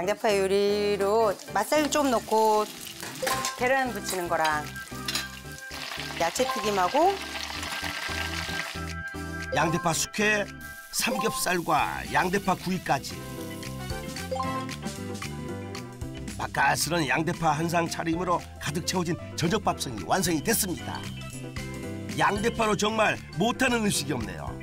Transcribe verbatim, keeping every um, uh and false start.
양대파 요리로 맛살 좀 넣고 계란 부치는 거랑 야채 튀김하고 양대파 숙회, 삼겹살과 양대파 구이까지 맛깔스런 양대파 한 상 차림으로 가득 채워진 저녁 밥상이 완성이 됐습니다. 양대파로 정말 못하는 음식이 없네요.